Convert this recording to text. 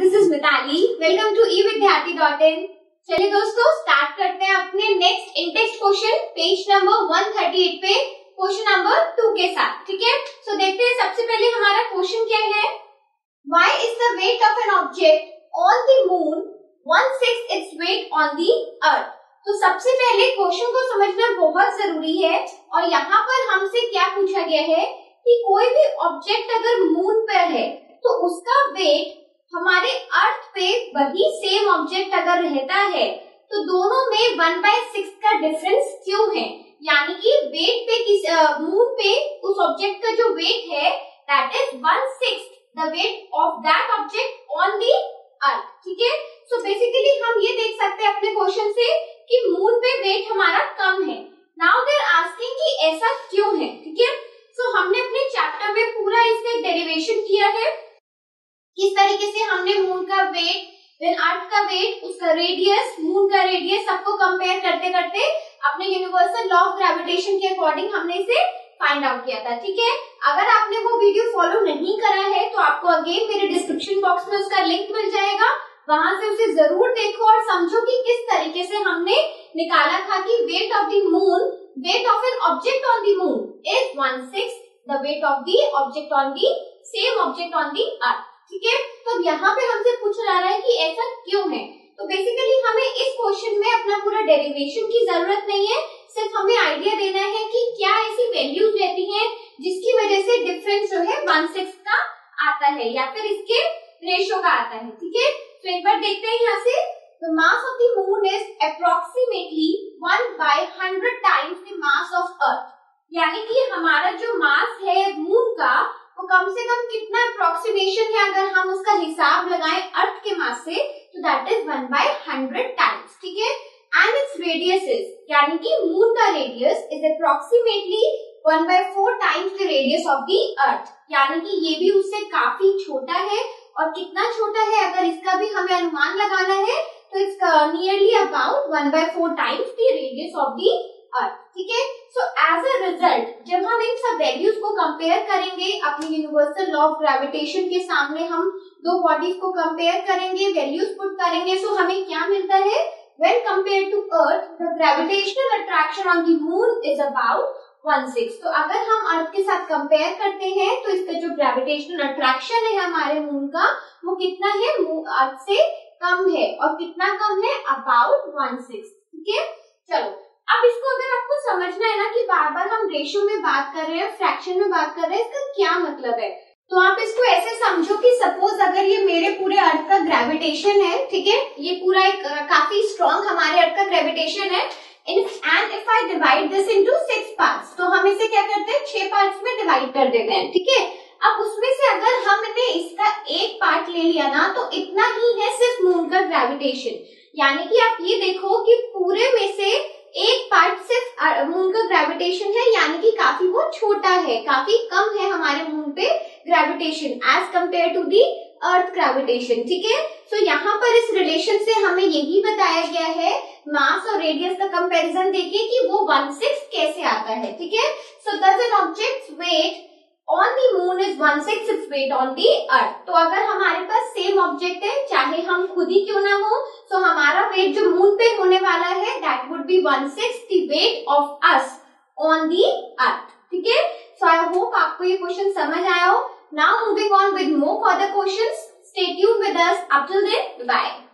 This is Mitali, welcome to evidyarthi.in। चलिए दोस्तों start करते हैं अपने next intext question page number 138 पे क्वेश्चन नंबर 2 के साथ। ठीक है, सो देखते हैं सबसे पहले हमारा क्वेश्चन क्या है। Why is the weight of an object on the moon 1/6 its weight on the earth? तो सबसे पहले क्वेश्चन को समझना बहुत जरूरी है और यहाँ पर हमसे क्या पूछा गया है कि कोई भी ऑब्जेक्ट अगर मून पर है तो उसका वेट हमारे अर्थ पे वही सेम ऑब्जेक्ट अगर रहता है तो दोनों में 1/6 का डिफरेंस क्यों है, यानी कि वेट पे मून पे उस ऑब्जेक्ट का जो वेट है that is 1/6 the weight of that object on the earth. ठीक है, सो बेसिकली हम ये देख सकते हैं अपने क्वेश्चन से कि मून पे वेट हमारा कम है। नाउ दे आर आस्किंग कि ऐसा क्यों है। ठीक है, सो हमने अपने चैप्टर में पूरा इसका डेरिवेशन किया है, किस तरीके से हमने मून का वेट देन अर्थ का वेट, उसका रेडियस, मून का रेडियस, सबको कंपेयर करते करते अपने यूनिवर्सल लॉ ऑफ ग्रेविटेशन के अकॉर्डिंग हमने इसे फाइंड आउट किया था। ठीक है, अगर आपने वो वीडियो फॉलो नहीं करा है तो आपको अगेन मेरे डिस्क्रिप्शन बॉक्स में उसका लिंक मिल जाएगा, वहां से उसे जरूर देखो और समझो कि किस तरीके से हमने निकाला था कि weight of the moon, weight of an object on the moon is 1/6 the weight of the object on the same object on the earth. ठीक है, तो यहाँ पे हमसे पूछा जा रहा है कि ऐसा क्यों है। तो बेसिकली हमें इस क्वेश्चन में अपना पूरा डेरिवेशन की जरूरत नहीं है, सिर्फ हमें आइडिया देना है कि क्या ऐसी वैल्यूज रहती है जिसकी वजह से डिफरेंस जो है 1/6 का आता है या फिर इसके रेशियो का आता है। ठीक है, तो एक बार देखते हैं यहाँ से। The mass of the moon is approximately 1/100 times the mass of earth, यानी कि हमारा जो मास है मून का वो कम से कम कितना approximation है, अगर हम उसका हिसाब लगाएं अर्थ के मास से तो that is 1/100 times। ठीक है, and its radius is, यानी कि मून का radius is approximately 1/4 times the radius of the earth, यानी कि ये भी उससे काफी छोटा है। और कितना छोटा है अगर इसका भी हमें अनुमान लगाना है तो it's nearly about 1/4 times the radius of the earth. ठीक है, सो एज अ रिजल्ट जब हम इन सब वैल्यूज को कंपेयर करेंगे अपने यूनिवर्सल लॉ ऑफ ग्रेविटेशन के सामने, हम दो बॉडीज को कंपेयर करेंगे, वैल्यूज पुट करेंगे, सो हमें क्या मिलता है। When compare to earth the gravitational attraction on the moon is about 1/6। तो अगर हम अर्थ के साथ कंपेयर करते हैं तो इसका जो ग्रेविटेशनल अट्रैक्शन है हमारे मून का वो कितना है, अर्थ से कम है। और कितना कम है, अबाउट 1/6। ठीक है, चलो अब इसको अगर आपको समझना है ना कि बार बार हम रेशियो में बात कर रहे हैं, फ्रैक्शन में बात कर रहे हैं, इसका क्या मतलब है। तो आप इसको ऐसे समझो कि सपोज अगर ये मेरे पूरे अर्थ का ग्रेविटेशन है, ठीक है, ये पूरा एक काफी स्ट्रॉन्ग हमारे अर्थ का ग्रेविटेशन है, and if I divide this into 6 parts, तो हम इसे क्या करते हैं 6 पार्ट्स में डिवाइड कर देते हैं। ठीक है, अब उसमें से अगर हमने इसका एक पार्ट ले लिया ना तो इतना ही है सिर्फ मून का ग्रेविटेशन, यानी कि आप ये देखो कि पूरे में से एक पार्ट सिर्फ मून का ग्रेविटेशन है, यानी कि काफी वो छोटा है, काफी कम है हमारे मून पे gravitation as compare to the earth gravitation. ठीक है, सो यहाँ पर इस रिलेशन से हमें ये भी बताया गया है, मास और रेडियस का कंपैरिजन देखिए कि वो 1/6 कैसे आता है। ठीक है, so thus an objects weight on the moon is 1/6 its weight on the earth. तो अगर हमारे पास सेम ऑब्जेक्ट है चाहे हम खुद ही क्यों ना हो, सो हमारा वेट जो मून पे होने वाला है that would be 1/6 the weight of us on the earth. ठीक है, सो आई होप आपको ये क्वेश्चन समझ आया हो। Now moving on with more further questions. Stay tuned with us. Up till then, bye.